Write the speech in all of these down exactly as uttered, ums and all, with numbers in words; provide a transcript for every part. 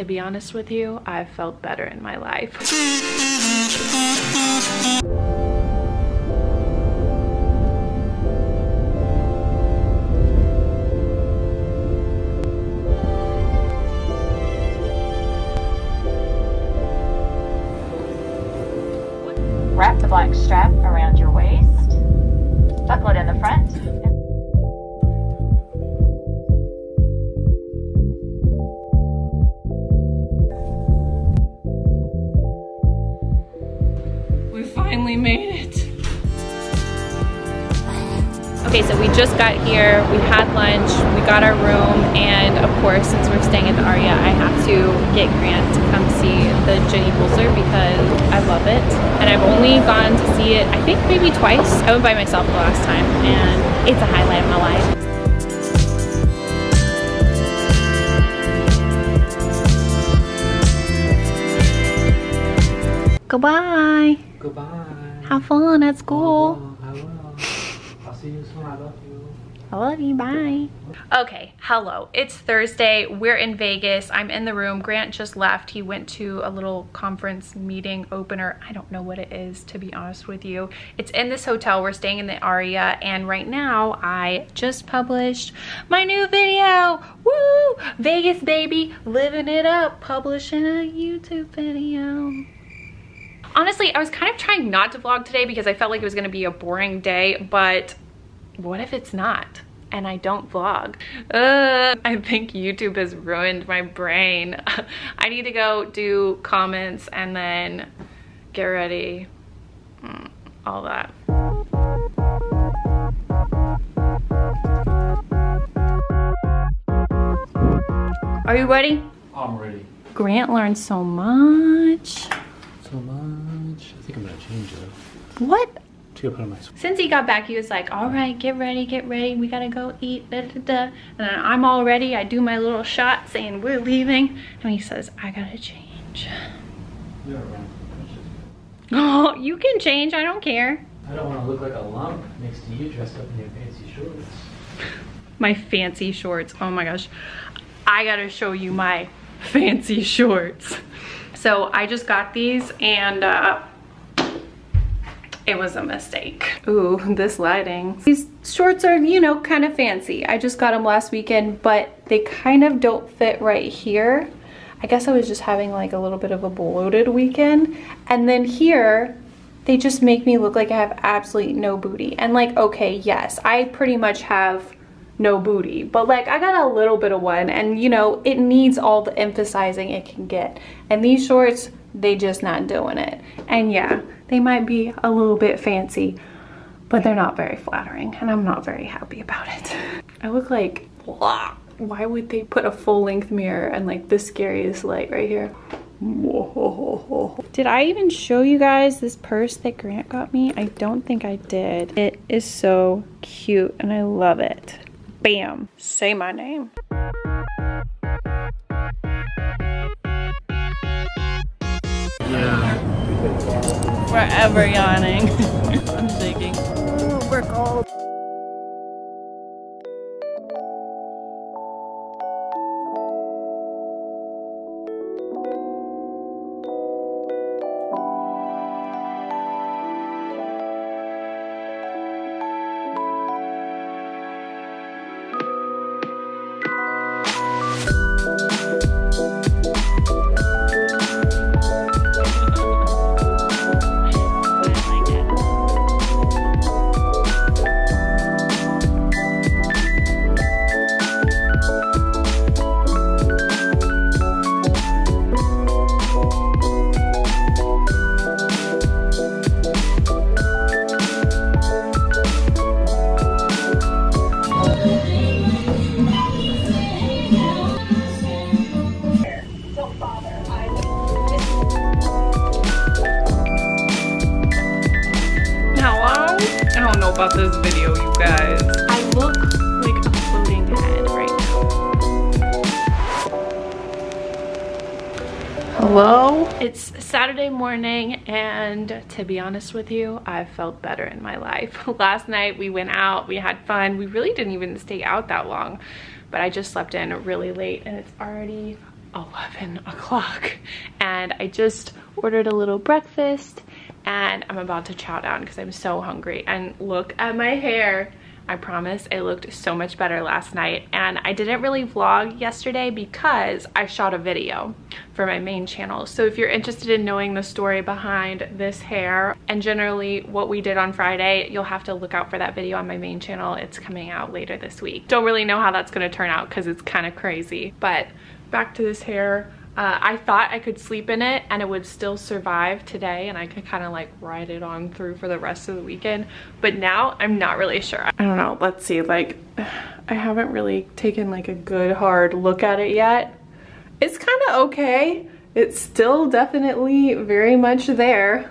To be honest with you, I've felt better in my life. Wrap the black strap around your waist, buckle it in the front. We finally made it. Okay, so we just got here, we had lunch, we got our room, and of course, since we're staying at the Aria, I have to get Grant to come see the Jenny Bulsar because I love it. And I've only gone to see it, I think maybe twice. I went by myself the last time, and it's a highlight of my life. Goodbye. Goodbye. Have fun at school. I will, I will. I'll see you soon. I love you. I love you, bye. Okay, hello, it's Thursday, we're in Vegas, I'm in the room, Grant just left, he went to a little conference meeting opener, I don't know what it is, to be honest with you. It's in this hotel, we're staying in the Aria, and right now, I just published my new video, woo! Vegas baby, living it up, publishing a YouTube video. Honestly, I was kind of trying not to vlog today because I felt like it was gonna be a boring day, but what if it's not and I don't vlog? Uh, I think YouTube has ruined my brain. I need to go do comments and then get ready, mm, all that. Are you ready? I'm ready. Grant learned so much. So much. I think I'm gonna change it. What? Since he got back, he was like, all right, get ready, get ready. We gotta go eat, da, da, da. And then I'm all ready. I do my little shot saying we're leaving. And he says, I gotta change. You're right. Oh, you can change, I don't care. I don't wanna look like a lump next to you dressed up in your fancy shorts. My fancy shorts, oh my gosh. I gotta show you my fancy shorts. So I just got these and uh, it was a mistake. Ooh, this lighting. These shorts are, you know, kind of fancy. I just got them last weekend, but they kind of don't fit right here. I guess I was just having like a little bit of a bloated weekend. And then here, they just make me look like I have absolutely no booty. And like, okay, yes, I pretty much have no booty, but like I got a little bit of one and you know, it needs all the emphasizing it can get. And these shorts, they just not doing it. And yeah, they might be a little bit fancy, but they're not very flattering and I'm not very happy about it. I look like, blah. Why would they put a full length mirror and like the scariest light right here? Whoa. Did I even show you guys this purse that Grant got me? I don't think I did. It is so cute and I love it. Bam, say my name. Yeah. Forever yawning. I'm shaking. Oh, we're cold. About this video, you guys. I look like a floating head right now. Hello? It's Saturday morning, and to be honest with you, I've felt better in my life. Last night we went out, we had fun. We really didn't even stay out that long, but I just slept in really late, and it's already eleven o'clock and I just ordered a little breakfast and I'm about to chow down because I'm so hungry. And look at my hair. I promise it looked so much better last night. And I didn't really vlog yesterday because I shot a video for my main channel. So if you're interested in knowing the story behind this hair and generally what we did on Friday, you'll have to look out for that video on my main channel. It's coming out later this week. Don't really know how that's gonna turn out because it's kind of crazy. But back to this hair. Uh, I thought I could sleep in it and it would still survive today and I could kind of like ride it on through for the rest of the weekend, but now I'm not really sure. I don't know, let's see, like I haven't really taken like a good hard look at it yet. It's kind of okay. It's still definitely very much there.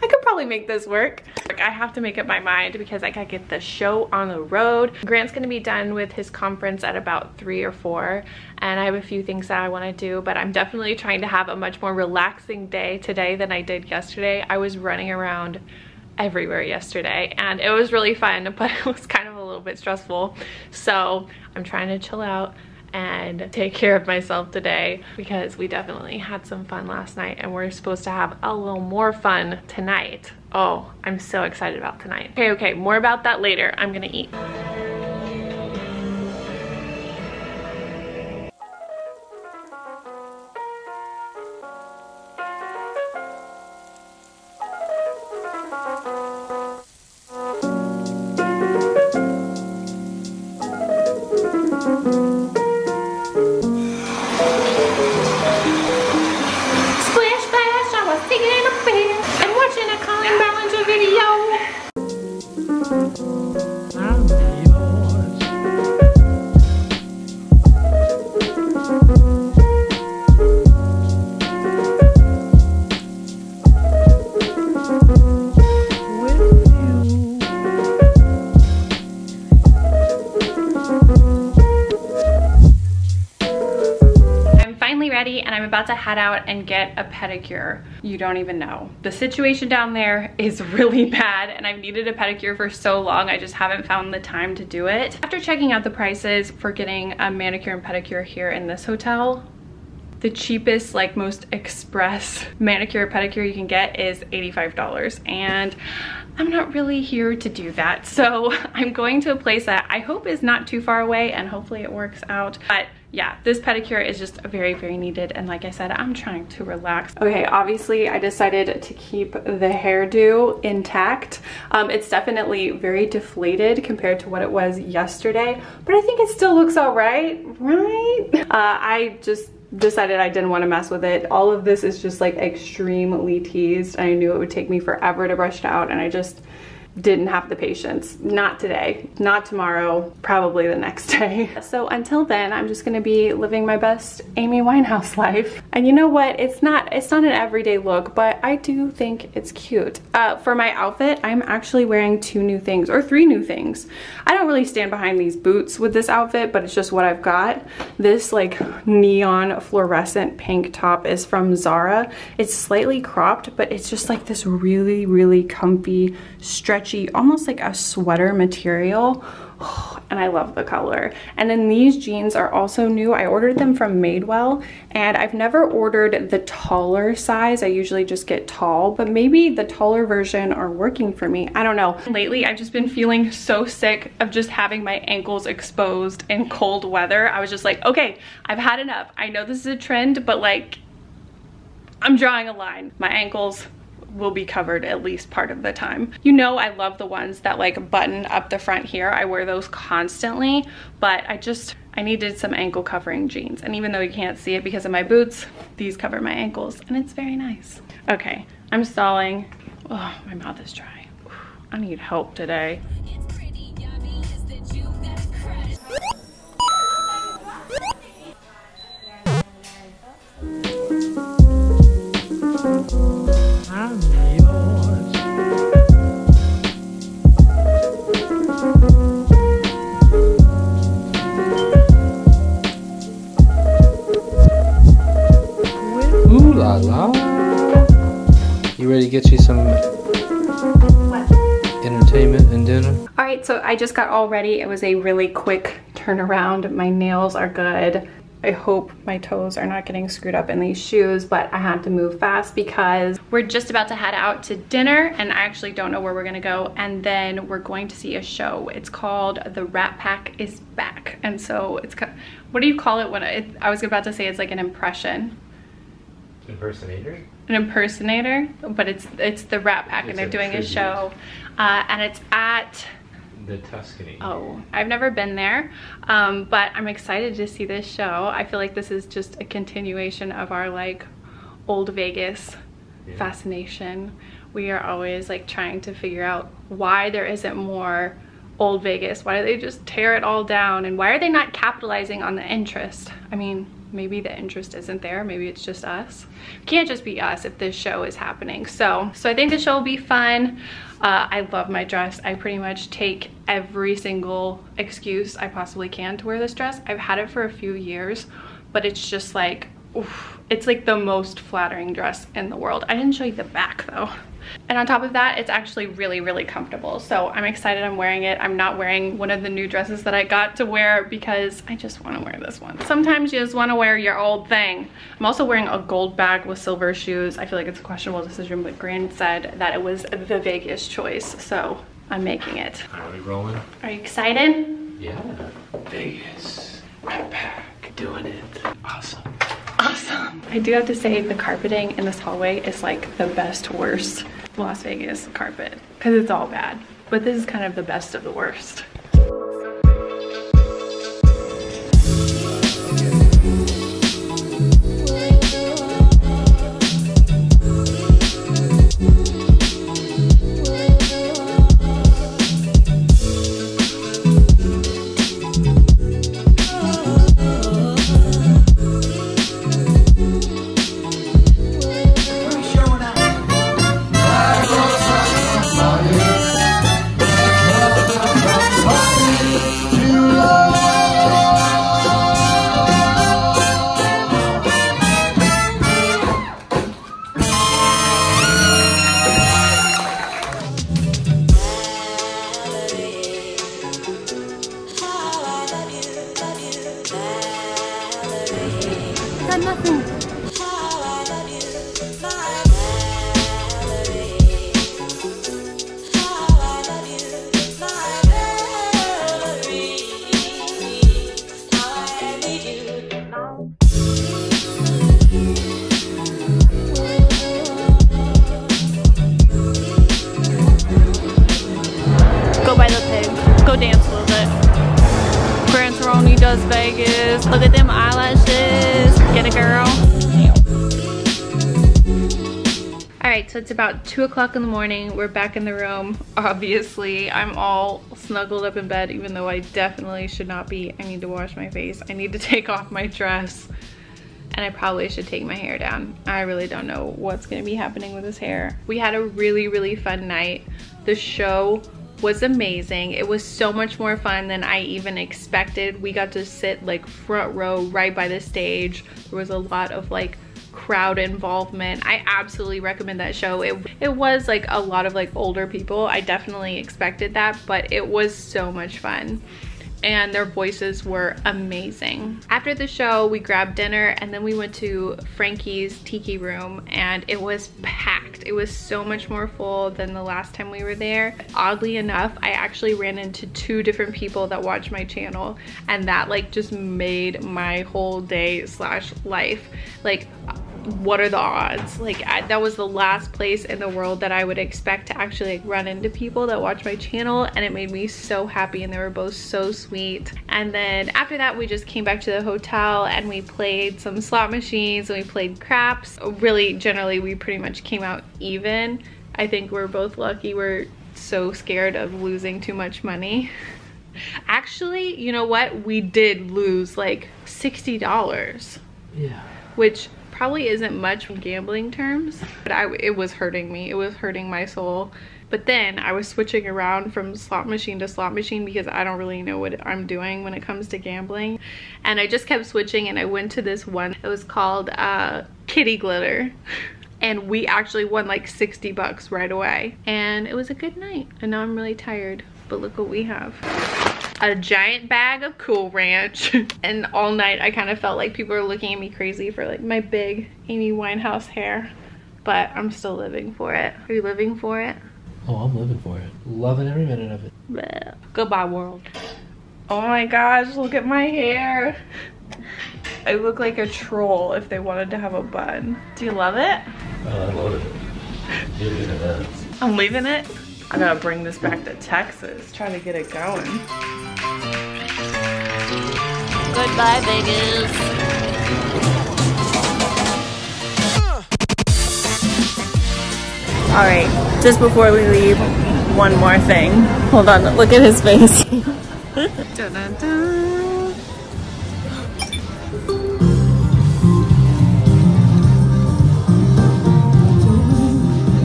I could probably make this work. Like, I have to make up my mind because I gotta get the show on the road. Grant's gonna be done with his conference at about three or four and I have a few things that I want to do, but I'm definitely trying to have a much more relaxing day today than I did yesterday. I was running around everywhere yesterday and it was really fun, but it was kind of a little bit stressful. So I'm trying to chill out and take care of myself today because we definitely had some fun last night and we're supposed to have a little more fun tonight. Oh, I'm so excited about tonight. Okay, okay, more about that later. I'm gonna eat. About to head out and get a pedicure. You don't even know. The situation down there is really bad and I've needed a pedicure for so long. I just haven't found the time to do it. After checking out the prices for getting a manicure and pedicure here in this hotel, the cheapest, like most express manicure or pedicure you can get is eighty-five dollars and I'm not really here to do that. So I'm going to a place that I hope is not too far away and hopefully it works out. But yeah, this pedicure is just very, very needed. And like I said, I'm trying to relax. Okay, obviously I decided to keep the hairdo intact. Um, it's definitely very deflated compared to what it was yesterday, but I think it still looks all right, right? Uh, I just decided I didn't want to mess with it. All of this is just like extremely teased. I knew it would take me forever to brush it out and I just didn't have the patience. Not today, not tomorrow, probably the next day. So until then, I'm just gonna be living my best Amy Winehouse life. And you know what, it's not it's not an everyday look, but I do think it's cute. Uh, for my outfit, I'm actually wearing two new things, or three new things. I don't really stand behind these boots with this outfit, but it's just what I've got. This like neon fluorescent pink top is from Zara. It's slightly cropped, but it's just like this really, really comfy, stretchy, almost like a sweater material. Oh, and I love the color. And then these jeans are also new. I ordered them from Madewell and I've never ordered the taller size. I usually just get tall, but maybe the taller version are working for me. I don't know. Lately, I've just been feeling so sick of just having my ankles exposed in cold weather. I was just like, okay, I've had enough. I know this is a trend, but like, I'm drawing a line. My ankles will be covered at least part of the time. You know, I love the ones that like button up the front here. I wear those constantly, but I just, I needed some ankle covering jeans. And even though you can't see it because of my boots, these cover my ankles and it's very nice. Okay, I'm stalling. Oh, my mouth is dry. I need help today. You ready to get you some what? Entertainment and dinner? All right, so I just got all ready. It was a really quick turnaround. My nails are good. I hope my toes are not getting screwed up in these shoes, but I had to move fast because we're just about to head out to dinner and I actually don't know where we're gonna go, and then we're going to see a show. It's called The Rat Pack is Back, and so it's, what do you call it when it, I was about to say it's like an impression. Impersonator? An impersonator, but it's it's the Rat Pack, it's and they're a doing tribute. a show, uh, and it's at the Tuscany. Oh, I've never been there, um, but I'm excited to see this show. I feel like this is just a continuation of our like old Vegas yeah. fascination. We are always like trying to figure out why there isn't more old Vegas. Why do they just tear it all down, and why are they not capitalizing on the interest? I mean, maybe the interest isn't there, maybe it's just us. It can't just be us if this show is happening. So so I think the show will be fun. Uh, I love my dress. I pretty much take every single excuse I possibly can to wear this dress. I've had it for a few years, but it's just like, oof, it's like the most flattering dress in the world. I didn't show you the back though. And on top of that, it's actually really, really comfortable. So I'm excited I'm wearing it. I'm not wearing one of the new dresses that I got to wear because I just want to wear this one. Sometimes you just want to wear your old thing. I'm also wearing a gold bag with silver shoes. I feel like it's a questionable decision, but Gran said that it was the Vegas choice. So I'm making it. Are we rolling? Are you excited? Yeah. Vegas. Right back. Doing it. Awesome. Awesome. I do have to say the carpeting in this hallway is like the best worst Las Vegas carpet because it's all bad, but this is kind of the best of the worst. Look at them eyelashes. Get a girl. Alright, so it's about two o'clock in the morning. We're back in the room. Obviously, I'm all snuggled up in bed, even though I definitely should not be. I need to wash my face. I need to take off my dress. And I probably should take my hair down. I really don't know what's going to be happening with this hair. We had a really, really fun night. The show was amazing. It was so much more fun than I even expected. We got to sit like front row right by the stage. There was a lot of like crowd involvement. I absolutely recommend that show. It, it was like a lot of like older people. I definitely expected that, but it was so much fun. And their voices were amazing. After the show, we grabbed dinner and then we went to Frankie's Tiki Room, and it was packed. It was so much more full than the last time we were there. Oddly enough, I actually ran into two different people that watch my channel, and that like just made my whole day slash life. Like, what are the odds? Like I, that was the last place in the world that I would expect to actually like run into people that watch my channel, and it made me so happy, and they were both so sweet. And then after that, we just came back to the hotel and we played some slot machines and we played craps. Really, generally, we pretty much came out even. I think we're both lucky. We're so scared of losing too much money. Actually, you know what? We did lose like sixty dollars. Yeah. Which probably isn't much in gambling terms, but I, it was hurting me. It was hurting my soul. But then I was switching around from slot machine to slot machine because I don't really know what I'm doing when it comes to gambling. And I just kept switching, and I went to this one. It was called uh, Kitty Glitter. And we actually won like sixty bucks right away. And it was a good night. And now I'm really tired, but look what we have. a giant bag of Cool Ranch. And all night I kind of felt like people were looking at me crazy for like my big Amy Winehouse hair. But I'm still living for it. Are you living for it? Oh, I'm living for it. Loving every minute of it. Bleh. Goodbye, world. Oh my gosh, look at my hair. I look like a troll if they wanted to have a bun. Do you love it? Oh, I love it. You're leaving it. I'm leaving it? I gotta bring this back to Texas. Try to get it going. Goodbye, Vegas. All right, just before we leave, one more thing. Hold on, look at his face. Dun, dun, dun.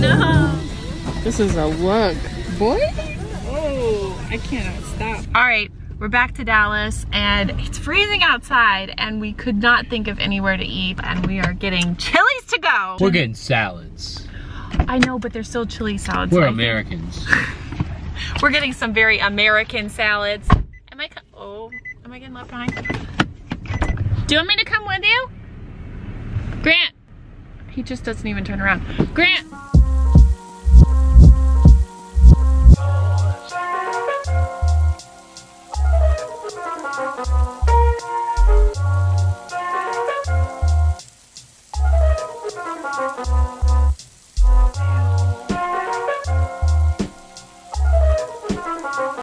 No! This is a look, boy. Oh, I cannot stop. All right, we're back to Dallas and it's freezing outside and we could not think of anywhere to eat and we are getting Chili's to go. We're getting salads. I know, but they're still chili salads. We're Americans. We're getting some very American salads. Am I, oh, am I getting left behind? Do you want me to come with you? Grant, he just doesn't even turn around. Grant.